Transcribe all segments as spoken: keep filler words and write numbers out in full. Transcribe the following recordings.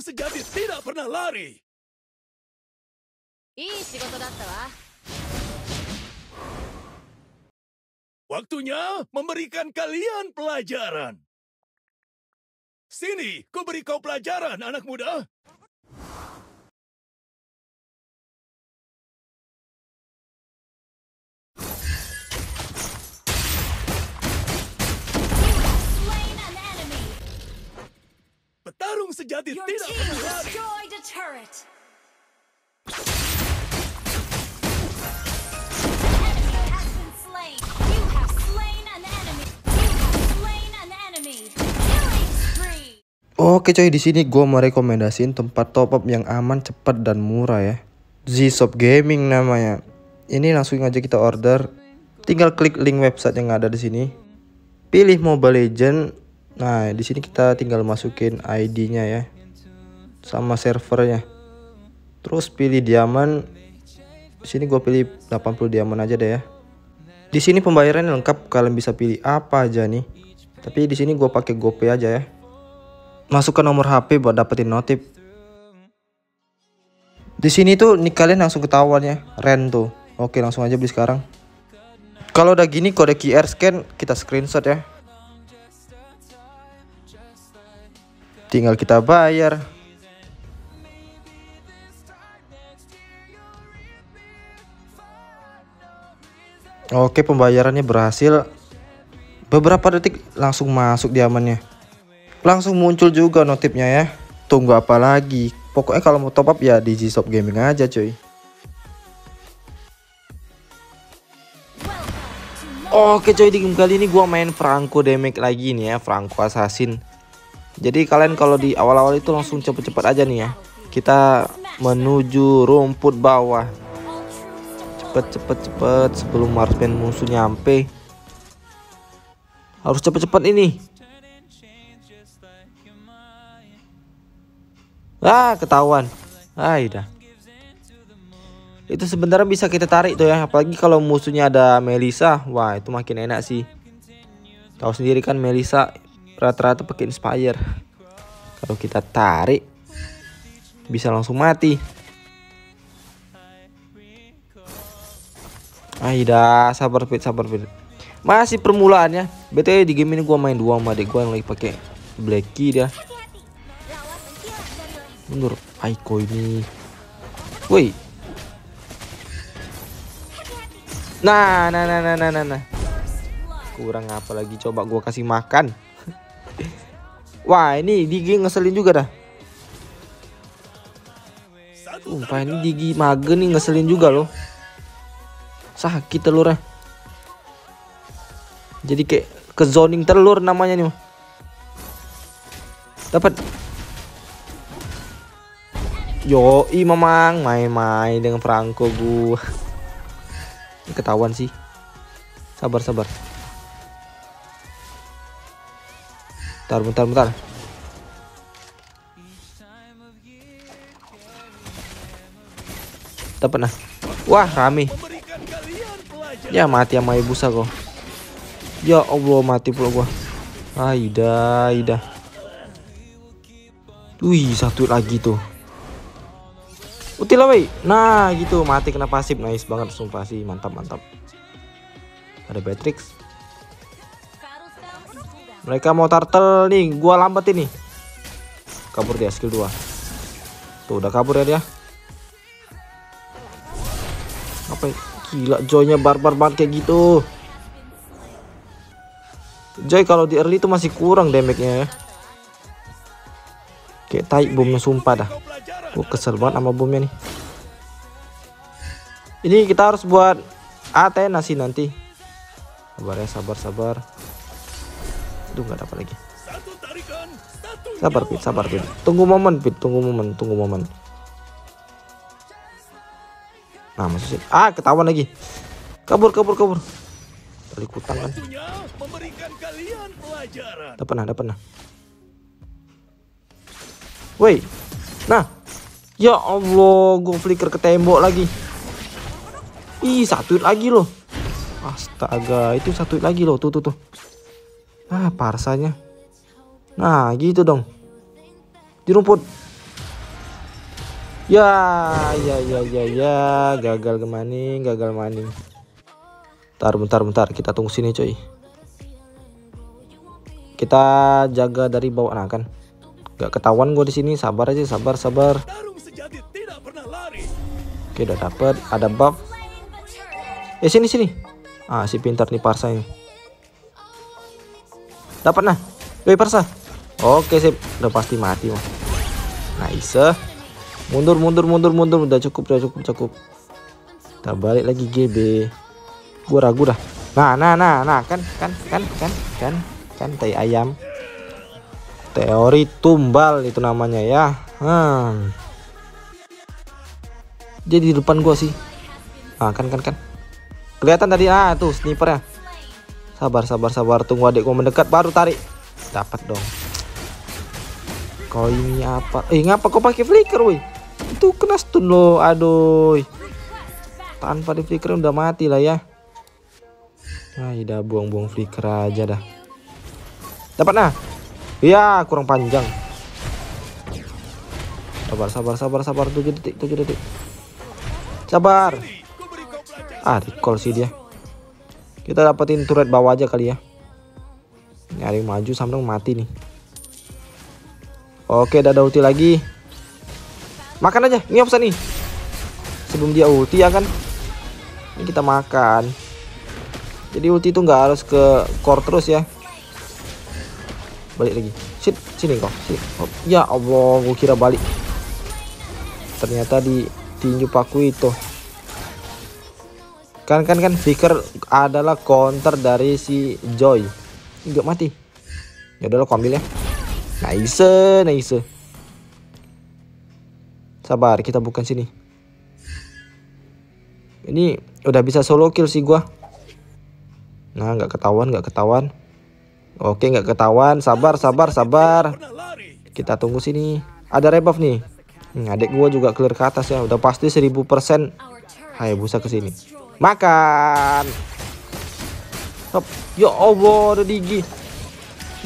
yang sejati tidak pernah lari. Waktunya memberikan kalian pelajaran. Sini, ku beri kau pelajaran, anak muda. Petarung sejati Your tidak pernah lari. Oke coy, di sini gue merekomendasiin tempat top up yang aman, cepat dan murah ya. Zshop Gaming namanya. Ini langsung aja kita order. Tinggal klik link website yang ada di sini. Pilih Mobile Legend. Nah, di sini kita tinggal masukin I D-nya ya. Sama servernya. Terus pilih diamond. Di sini gue pilih delapan puluh diamond aja deh ya. Di sini pembayaran lengkap, kalian bisa pilih apa aja nih. Tapi di sini gue pakai GoPay aja ya. Masukkan nomor H P buat dapetin notif. Di sini tuh nih kalian langsung ketahuan ya, rent tuh. Oke, langsung aja beli sekarang. Kalau udah gini kode Q R scan, kita screenshot ya. Tinggal kita bayar. Oke, pembayarannya berhasil. Beberapa detik langsung masuk diamannya. Langsung muncul juga notifnya ya. Tunggu apa lagi? Pokoknya kalau mau top up ya di Zshop Gaming aja cuy. Oke cuy, di game kali ini gua main Franco damage lagi nih ya, Franco assassin. Jadi kalian kalau di awal-awal itu langsung cepet-cepet aja nih ya. Kita menuju rumput bawah. Cepet-cepet-cepet sebelum marksman musuh nyampe. Harus cepet-cepet ini. Ah, ketahuan. Ah, udah. Itu sebenarnya bisa kita tarik tuh ya. Apalagi kalau musuhnya ada Melissa. Wah, itu makin enak sih. Tahu sendiri kan Melissa rata-rata pakai inspire. Kalau kita tarik bisa langsung mati. Ah, udah, sabar fit, sabar fit. Masih permulaannya. B T W di game ini gua main dua sama adik gua yang lagi pakai Blakey dia. Mundur Aiko ini. Woi. Nah, nah, nah, nah, nah, nah. Kurang apa lagi, coba gua kasih makan. Wah, ini Digi ngeselin juga dah. Sumpah, ini Digi mage nih ngeselin juga loh. Sakit telurnya. Jadi kayak ke zoning telur namanya nih. Dapat. Yoi memang main-main dengan Franco gua. Ini ketahuan sih. Sabar-sabar. Bentar, bentar, bentar. Dapat nah. Wah, rame. Ya mati sama Hayabusa kok. Ya Allah, mati pula gua. Aida, Aida. Wih, satu lagi tuh. Utilah wey. Nah gitu, mati kena pasif. Nice banget, sumpah sih, mantap mantap. Ada Beatrix. Mereka mau turtle nih. Gua lambat ini. Kabur dia skill dua. Tuh udah kabur ya dia. Apa ya? Gila, Joy-nya barbar banget kayak gitu. Joy kalau di early itu masih kurang damage-nya ya. Kayak tai bomnya sumpah dah. Gue kesel banget sama bomnya nih. Ini kita harus buat Athena sih nanti. Sabar ya, sabar sabar. Aduh, nggak dapat lagi. Sabar Pit, sabar Pit. Tunggu momen Pit, tunggu momen, tunggu momen. Nah maksudnya, ah ketahuan lagi. Kabur kabur kabur. Terlikutan kan. Dapat nah, dapat nah. Woi, nah. Ya Allah, gue flicker ke tembok lagi. Ih, satu lagi loh. Astaga, itu satu lagi loh. Tuh, tuh, tuh. Ah, parsanya. Nah, gitu dong. Di rumput. Ya, ya, ya, ya, ya, gagal kemaning, gagal maning. Bentar, bentar, bentar. Kita tunggu sini, coy. Kita jaga dari bawah, nah kan. Gak ketahuan gue di sini. Sabar aja, sabar, sabar. Oke, udah dapet. Ada buff. Eh, sini, sini. Ah, si pintar nih Parsa ini. Dapat nah. Woi, Parsa. Oke, sip. Udah pasti mati mah. Nice. Mundur, mundur, mundur, mundur. Udah cukup, udah cukup, cukup. Kita balik lagi G B. Gua ragu dah. Nah, nah, nah, nah. Kan, kan, kan, kan, kan. Kan, tai ayam. Teori tumbal itu namanya ya. Hmm. Dia di depan gua sih. Ah, kan, kan, kan. Kelihatan tadi. Ah, tuh snipernya. Sabar, sabar, sabar. Tunggu adik gua mendekat. Baru tarik. Dapat dong. Kau ini apa? Eh, ngapa kau pakai flicker, woi? Itu kena stun loh, aduh. Tanpa di flicker udah mati lah ya. Nah, udah buang-buang flicker aja dah. Dapat nah. Ya, kurang panjang. Sabar, sabar, sabar, sabar. Tujuh detik, tujuh detik. Sabar. Ah, recall sih dia. Kita dapetin turret bawah aja kali ya. Nyari maju sampai mati nih. Oke, udah ada ulti lagi. Makan aja, ini opsi nih. Sebelum dia ulti ya kan. Ini kita makan. Jadi ulti itu nggak harus ke core terus ya. Balik lagi. Sit, sini kok. Sini. Oh, ya Allah, gue kira balik. Ternyata di tinju Paquito. Kan kan kan Faker adalah counter dari si Joy. Enggak mati. Ya udah lo ambil ya. Nice, nice. Sabar, kita bukan sini. Ini udah bisa solo kill sih gua. Nah, nggak ketahuan, nggak ketahuan. Oke, nggak ketahuan. Sabar, sabar, sabar. Kita tunggu sini. Ada rebuff nih. Hmm, adik gua juga clear ke atas ya. Udah pasti seribu persen Hayabusa ke sini. Makan. Hop. Ya Allah, ada gigi.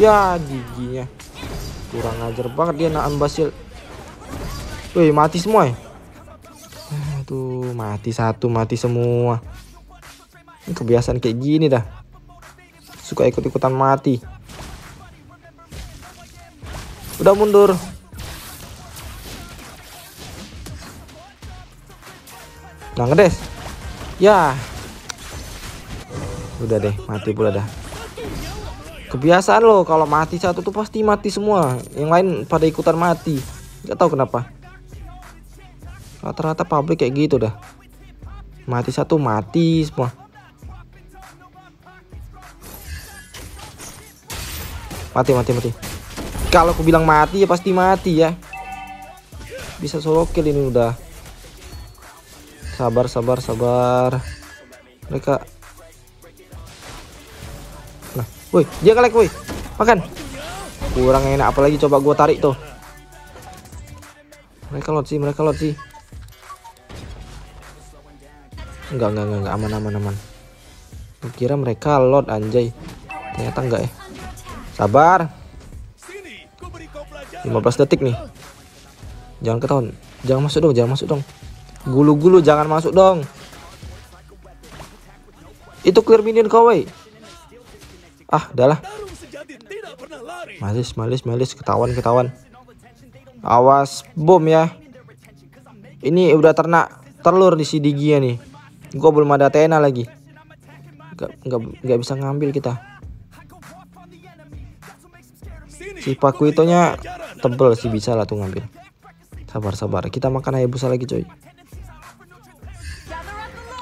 Ya, giginya. Kurang ajar banget dia naan basil. Woi, mati semua ya. Aduh, mati satu, mati semua. Ini kebiasaan kayak gini dah. Suka ikut-ikutan mati. Udah mundur. Nah, ngedes. Ya. Udah deh, mati pula dah. Kebiasaan loh, kalau mati satu tuh pasti mati semua. Yang lain pada ikutan mati. Gak tahu kenapa. Rata-rata pabrik kayak gitu dah. Mati satu mati semua. Mati, mati, mati. Kalau aku bilang mati ya pasti mati ya. Bisa solo kill ini udah. Sabar, sabar, sabar. Mereka. Nah, woi, dia nge-lag, woi. Makan. Kurang enak, apalagi coba gua tarik tuh. Mereka lot sih, mereka lot sih. Enggak, enggak, enggak, enggak, aman, aman, aman. Gua kira mereka lot anjay. Ternyata enggak ya. Sabar. lima belas detik nih. Jangan ketahuan. Jangan masuk dong, jangan masuk dong. Gulu-gulu jangan masuk dong. Itu clear minion kau, wey. Ah, udahlah. Malis, malis, malis, ketahuan, ketahuan. Awas bom ya. Ini udah ternak telur di si Digia nih. Gua belum ada Athena lagi. Enggak bisa ngambil kita. Si Paquitonya tebel sih, bisa lah tuh ngambil. Sabar, sabar. Kita makan Hayabusa lagi, coy.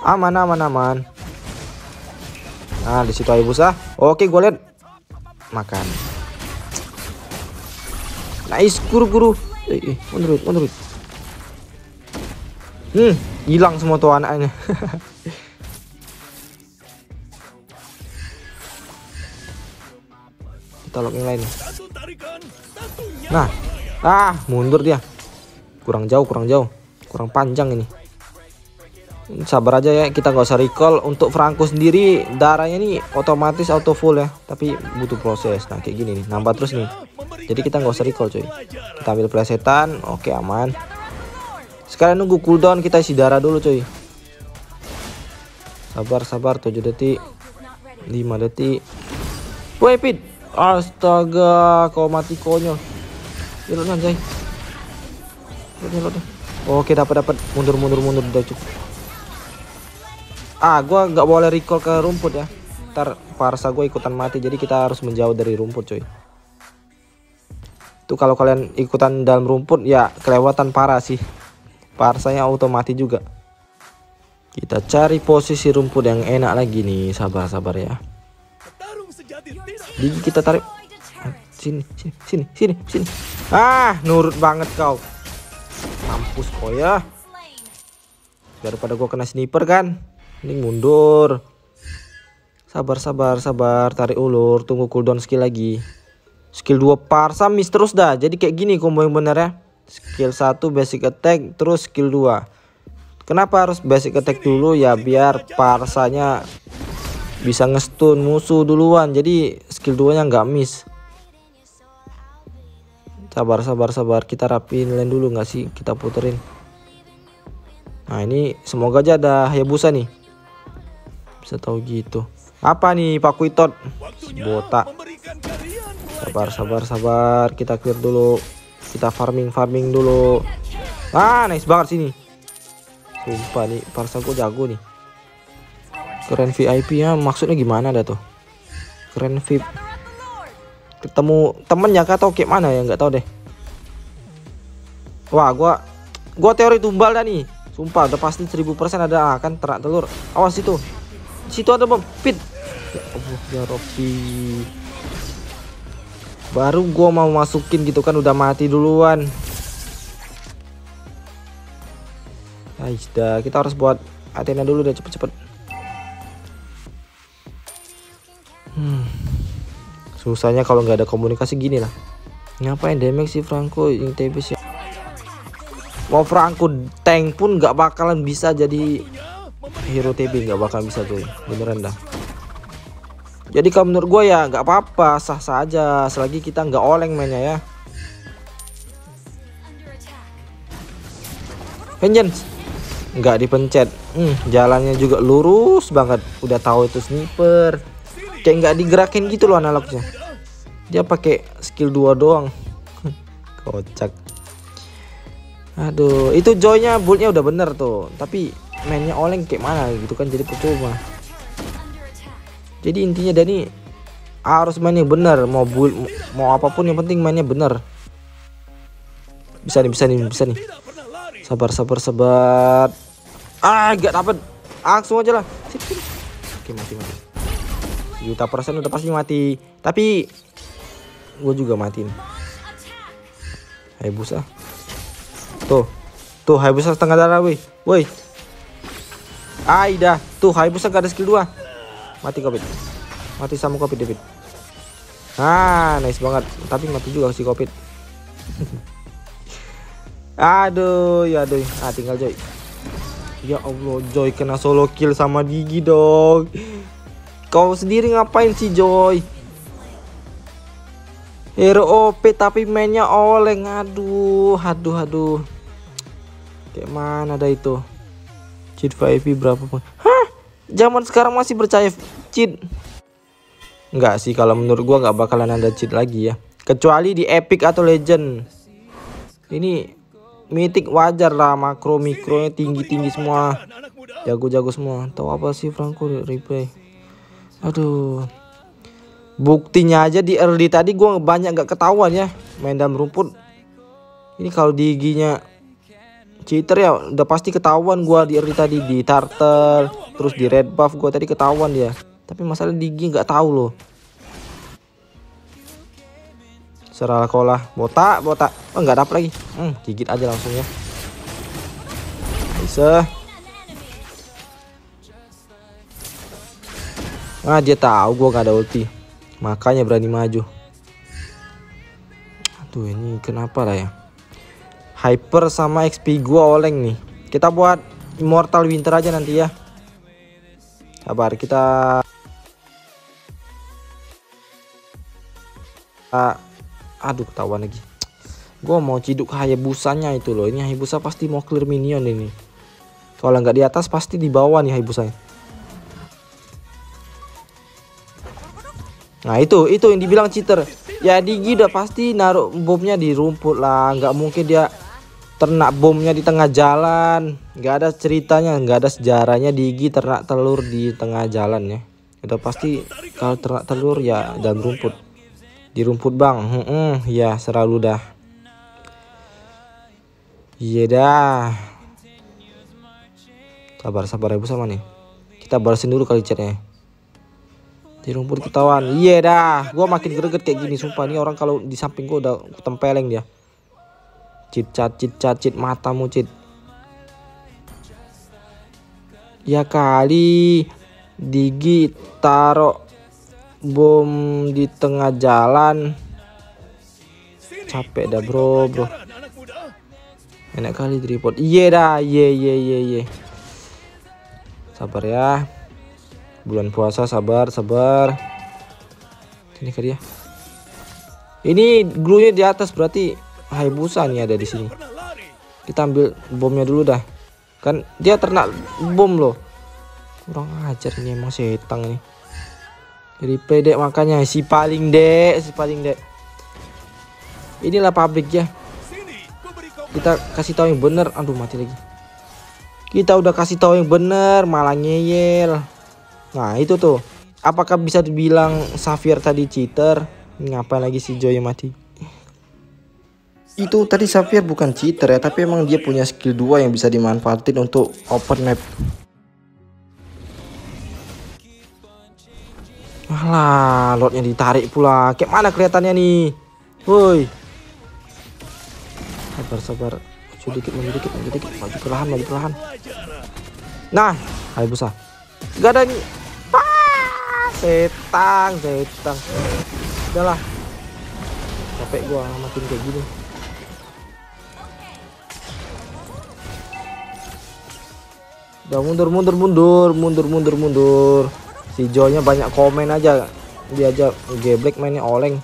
Aman, aman, aman. Nah, di situ Hayabusa. Oke, gue lihat. Makan. Nice, guru-guru. Eh, eh, mundur, mundur. Hmm, hilang semua tuh anaknya. Kita login lain. Nah, ah, mundur dia. Kurang jauh, kurang jauh. Kurang panjang ini. Sabar aja ya, kita nggak usah recall. Untuk Franco sendiri, darahnya nih otomatis auto full ya. Tapi butuh proses. Nah, kayak gini nih, nambah terus nih. Jadi kita nggak usah recall, coy. Kita ambil plesetan, oke aman. Sekalian nunggu cooldown, kita isi darah dulu cuy. Sabar sabar, tujuh detik, lima detik. Woi pit. Astaga, kau mati konyol. Nyelot anjay. Nyelot. Oke, dapat dapat. Mundur mundur mundur udah cukup. Ah, gua nggak boleh recall ke rumput ya. Ntar parsa gue ikutan mati, jadi kita harus menjauh dari rumput cuy. Tuh kalau kalian ikutan dalam rumput ya kelewatan parah sih. Parsanya auto mati juga. Kita cari posisi rumput yang enak lagi nih, sabar-sabar ya. Gigi kita tarik. Sini, sini, sini, sini, sini. Ah, nurut banget kau. Mampus kau ya. Daripada gua kena sniper kan. Ini mundur. Sabar sabar sabar, tarik ulur, tunggu cooldown skill lagi. Skill dua parsa miss terus dah. Jadi kayak gini combo yang bener ya. Skill satu basic attack terus skill dua. Kenapa harus basic attack dulu ya, biar parsanya bisa nge-stun musuh duluan. Jadi skill dua-nya nggak miss. Sabar sabar sabar, kita rapiin lane dulu nggak sih? Kita puterin. Nah, ini semoga aja ada Hayabusa nih. Bisa tahu gitu. Apa nih Paquito? Botak. Sabar sabar sabar, kita clear dulu. Kita farming farming dulu. Ah, nice banget sini. Sumpah nih, parsa gue jago nih. Keren V I P ya, maksudnya gimana dah tuh? Keren V I P. Ketemu temennya kah atau kayak mana ya, nggak tahu deh. Wah, gua gua teori tumbal dah nih. Sumpah udah pasti seribu persen ada, kan terak telur. Awas itu. Situ ada bom pit. Ya Allah, ya Robby. Baru gua mau masukin gitu kan, udah mati duluan. Nice dah, kita harus buat Athena dulu deh, cepet-cepet. Hmm. Susahnya kalau nggak ada komunikasi gini lah. Ngapain damage si Franco yang T B sih? Mau Franco tank pun nggak bakalan bisa jadi hero T B, nggak bakal bisa tuh, beneran dah. Jadi kalau menurut gue ya nggak apa-apa, sah-sah aja selagi kita nggak oleng mainnya ya. Vengeance nggak dipencet, hmm, jalannya juga lurus banget. Udah tahu itu sniper, kayak nggak digerakin gitu loh analognya. Dia pakai skill dua doang, kocak. Aduh, itu joynya build-nya udah bener tuh, tapi mainnya oleng kayak mana gitu kan, jadi percuma. Jadi intinya Dani harus mainnya bener, mau build mau apapun yang penting mainnya bener. Bisa nih, bisa nih, bisa nih. Sabar sabar sabar. Ah, gak dapet. Langsung aja lah. Oke, mati mati. Juta persen udah pasti mati. Tapi gue juga matiin. Hayabusa. Tuh. Tuh Hayabusa setengah darah, woi. Woi. Aida, tuh Hayabusa gak ada skill dua. Mati Covid, mati sama Covid David. Ah, nice banget. Tapi mati juga si Covid. Aduh, ya aduh. Ah, tinggal Joy. Ya Allah, Joy kena solo kill sama Digi dong. Kau sendiri ngapain sih Joy? Hero O P tapi mainnya oleng. Aduh, aduh, aduh. Kayak mana ada itu? Cheat V I P berapa pun? Hah? Zaman sekarang masih percaya cheat? Enggak sih, kalau menurut gua nggak bakalan ada cheat lagi ya, kecuali di epic atau legend. Ini mythic wajar lah, makro mikronya tinggi tinggi semua, jago jago semua. Tahu apa sih Franco replay? Aduh, buktinya aja di early tadi gua banyak nggak ketahuan ya main dalam rumput. Ini kalau di giginya cheater ya udah pasti ketahuan gua di early tadi, di turtle terus di red buff gua tadi ketahuan dia. Tapi masalah Digi nggak tahu loh. Serah kolah, botak botak. Oh, nggak dapat lagi. Hmm, gigit aja langsung ya. Bisa. Ah, dia tahu gua nggak ada ulti, makanya berani maju. Aduh, ini kenapa lah ya? Hyper sama X P gua oleng nih. Kita buat Immortal Winter aja nanti ya. Sabar, kita ah, aduh ketahuan lagi. Gue mau ciduk Hayabusanya itu loh. Ini Hayabusa pasti mau clear minion ini. Kalau nggak di atas pasti di bawah nih Hayabusanya. Nah itu, itu yang dibilang cheater. Ya Digi udah pasti naruh bomnya di rumput lah. Nggak mungkin dia ternak bomnya di tengah jalan. Nggak ada ceritanya, nggak ada sejarahnya Digi ternak telur di tengah jalan ya. Udah pasti kalau ternak telur ya dalam rumput. Di rumput bang, hmm, hmm, ya selalu dah. Iya dah. Sabar-sabar ibu sama nih. Kita balesin dulu kali chatnya. Di rumput ketahuan. Iya dah, gua makin greget kayak gini sumpah. Nih orang kalau di samping gua udah tempeleng dia. Cit cat cit cat cit matamu cit. Ya kali Digi taruh bom di tengah jalan. Capek dah bro, bro. Enak kali tripod. Iya dah, iya iya iya iya. Sabar ya. Bulan puasa sabar sabar. Ini kali ya. Ini glue-nya di atas berarti Hayabusa nih ada di sini. Kita ambil bomnya dulu dah. Kan dia ternak bom loh. Kurang ajar nih emang setang nih. Replay dek makanya si paling dek, si paling dek. Inilah pabrik ya. Kita kasih tahu yang bener. Aduh mati lagi. Kita udah kasih tahu yang bener malah ngeyel. Nah itu tuh, apakah bisa dibilang Xavier tadi cheater? Ngapain lagi si Joy mati? Itu tadi Xavier bukan cheater ya, tapi emang dia punya skill dua yang bisa dimanfaatin untuk open map. Alah, lotnya ditarik pula. Kayak mana kelihatannya nih? Woi. Sabar-sabar. Sedikit maju dikit, maju dikit, maju perlahan, maju perlahan. Nah, Hayabusa. Gak ada nih. Setang, setang. Udahlah. Capek gua makin kayak gini. Udah mundur, mundur, mundur, mundur, mundur, mundur. Si Joy-nya banyak komen aja. Dia aja geblek mainnya oleng.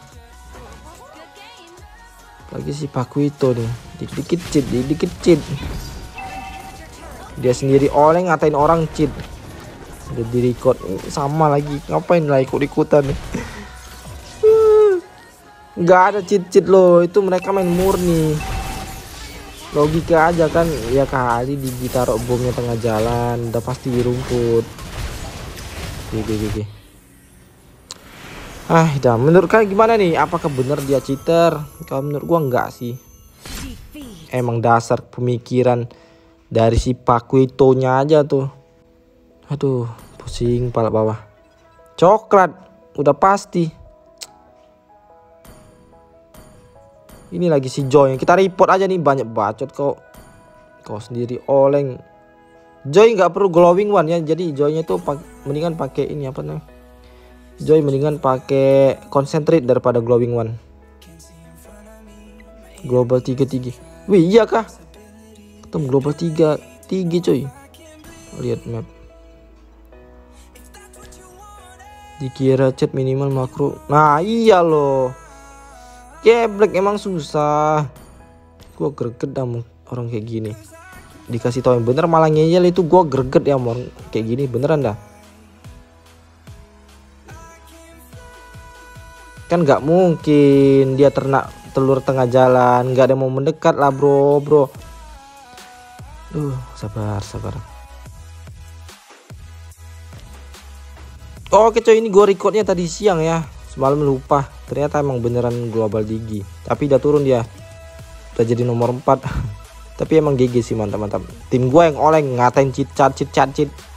Lagi si Paquito nih. Dikit-dikit cheat, dikit cheat. Dia sendiri oleng ngatain orang cheat. Udah di record sama lagi, ngapain lah ikut-ikutan nih. Nggak ada cheat-cheat loh, itu mereka main murni logika aja kan. Ya kali Digi taruh bomnya tengah jalan, udah pasti di rumput. Oke oke. Ah dah, menurut kalian gimana nih, apakah bener dia cheater? Kalau menurut gua enggak sih, emang dasar pemikiran dari si Paquito-nya aja tuh. Aduh, pusing kepala bawah. Coklat, udah pasti. Ini lagi si Joy. Kita report aja nih, banyak bacot kok. Kau sendiri oleng. Joy nggak perlu glowing one ya. Jadi Joynya tuh pake, mendingan pakai ini apa namanya? Joy mendingan pakai concentrate daripada glowing one. Global tiga tiga. Wih, iya kah? Ketemu global tiga tiga coy. Lihat map. Dikira chat minimal makro. Nah iya loh. Geblek emang susah. Gua greget sama orang kayak gini. Dikasih tau yang bener malah ngeyel, itu gua greget ya sama orang kayak gini. Beneran dah. Kan gak mungkin dia ternak telur tengah jalan. Gak ada yang mau mendekat lah bro bro. Duh sabar sabar. Oke coy, ini gue recordnya tadi siang ya. Semalam lupa. Ternyata emang beneran global Digi. Tapi udah turun dia. Udah jadi nomor empat. Tapi emang G G sih, mantap-mantap. Tim gue yang oleng ngatain cit-cat, cit-cat, cit.